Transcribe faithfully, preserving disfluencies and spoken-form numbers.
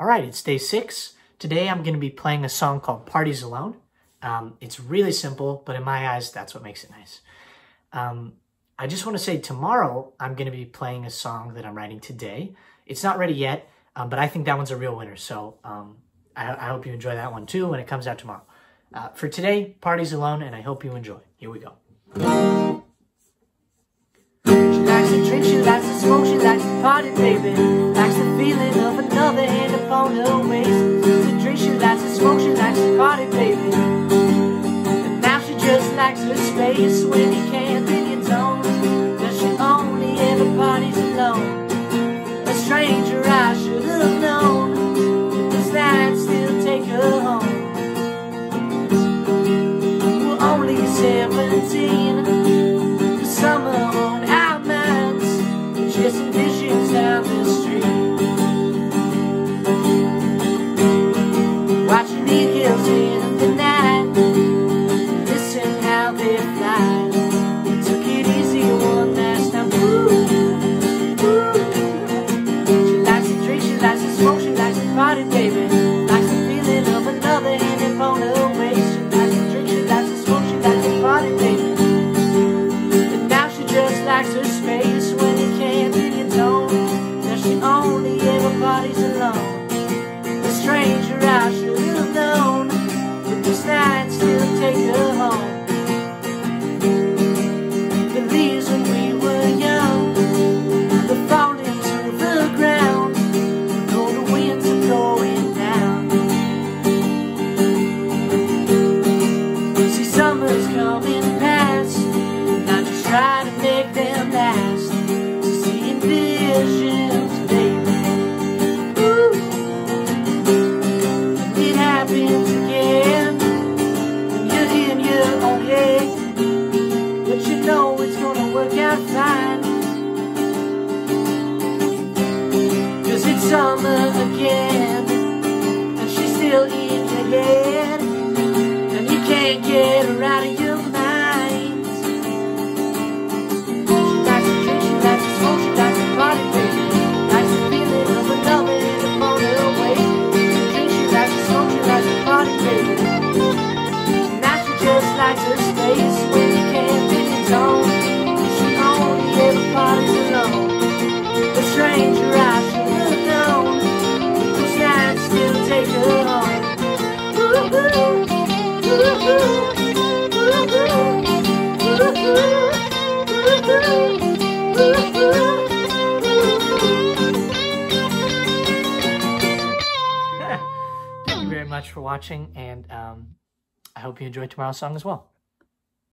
All right, it's day six. Today I'm going to be playing a song called Parties Alone. Um, it's really simple, but in my eyes, that's what makes it nice. Um, I just want to say tomorrow I'm going to be playing a song that I'm writing today. It's not ready yet, um, but I think that one's a real winner. So um, I, I hope you enjoy that one too when it comes out tomorrow. Uh, for today, Parties Alone, and I hope you enjoy. Here we go. She likes to drink, she likes to smoke, she likes to party, baby. On her waist, to drink, she likes to smoke, she likes to party, baby. And now she just likes her space. When you can't, then you don't. Now she only ever parties alone. A stranger I should have known, does that still take her home? We're only seventeen, the summer on our minds, chasing visions down the street. In the night, listen how they fly. They took it easy one last time. Ooh, ooh. She likes to drink, she likes to smoke, she likes to party, baby. Likes the feeling of another hand upon her waist. She likes to drink, she likes to smoke, she likes to party, baby. And now she just likes her space. When you can't, then you don't. Now she only ever parties alone. The stranger I should have known, night still take her home. The leaves when we were young, they fall into the ground. Cold winds are going down. See, summer's coming past, and I just try to make them last. So seeing visions, baby. Ooh, it happens again. Cause it's summer again, and she's still in your head, and you can't get her out of your mind. She likes to drink, she likes to smoke, she likes to party, baby. Likes the feeling of another in a motor way. She drinks, she likes to smoke, she likes to party, baby. And now she just likes her space. When you can't be in zone, she only ever parties alone. The stranger I should have known, does that still take her home? Ooh, ooh, ooh, ooh, ooh, ooh, ooh, ooh, ooh, ooh. Thank you very much for watching, and um, I hope you enjoyed tomorrow's song as well.